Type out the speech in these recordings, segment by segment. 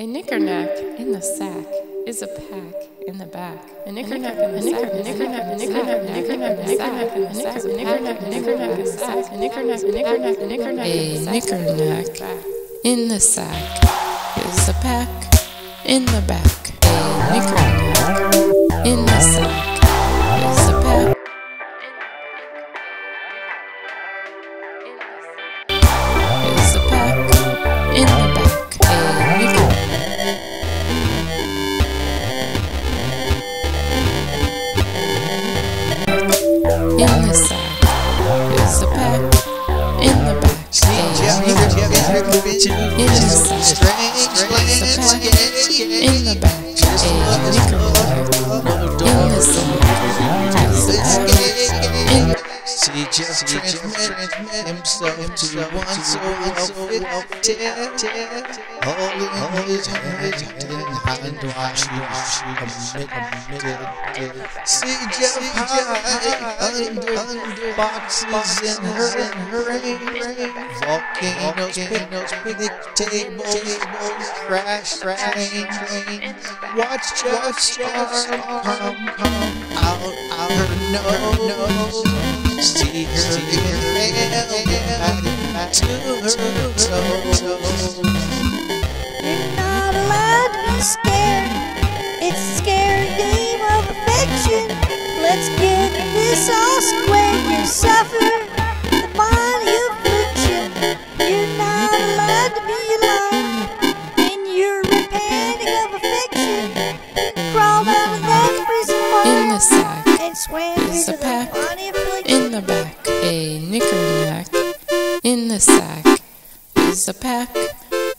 A knickernack in the sack is a pack in the back. A knickernack in the sack, a knickernack, a knickernack, a knickernack, a knickernack in the sack, a knickernack, a knickernack in the sack, a knickernack, a knickernack, a knickernack in the sack is a pack in the back. A knickernack in the sack is a pack. Is a pack in the back. In the sack is a pack, in the back is a pack, in the sack in the back is a knickernack, in the sack is a pack, in the back. He just transmit himself to one soul of death. All in his head and hand-wash, committed. CJ Pye under boxes in her rain. Volcanoes, pinholes, picnic tables, crash train. Watch your star come out her nose. See her back to her toes. You're not allowed to be scared. It's a scary game of affection. Let's get this all squared. You suffer the bond of affliction. You're not allowed to be alone in your repenting of affection. Crawled out of that prison bar in the sack and swam into the body of affliction. In the back, a knickernack. In the sack is a pack.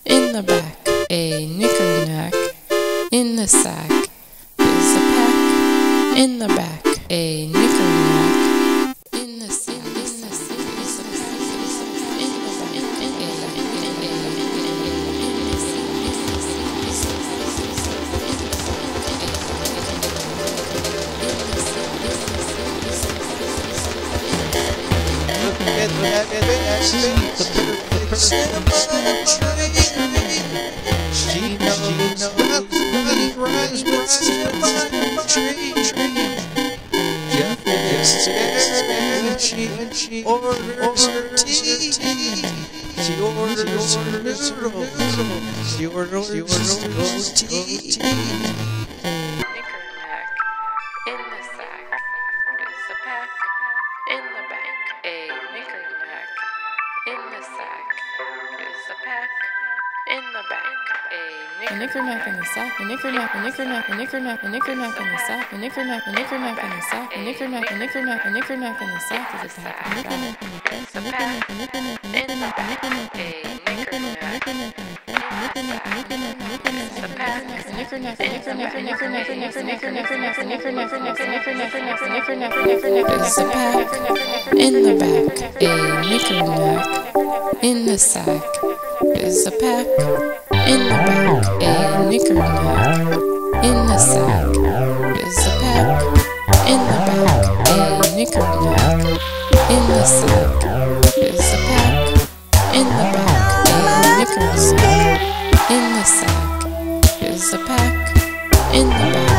In the back, a knickernack. In the sack is a pack. In the back, a knickernack. In the sack is a pack. In the back, she knows what runs by tree. Jeff is scared when she orders her tea. She orders her noodles. She orders her tea. A knickernack in the sack, a knickernack, a knickernack, a knickernack, a knickernack in the sack, a knickernack, a knickernack in the sack, a knickernack, a knickernack, a knickernack in the sack is a pack. A knickernack in the sack, a knickernack, a knickernack, a knickernack, a knickernack, a knickernack, a knickernack, a in the back, a knickernack. In the sack is a pack. In the back, a knickernack. In the sack is a pack. In the back, a knickernack. In the sack is a pack. In the back.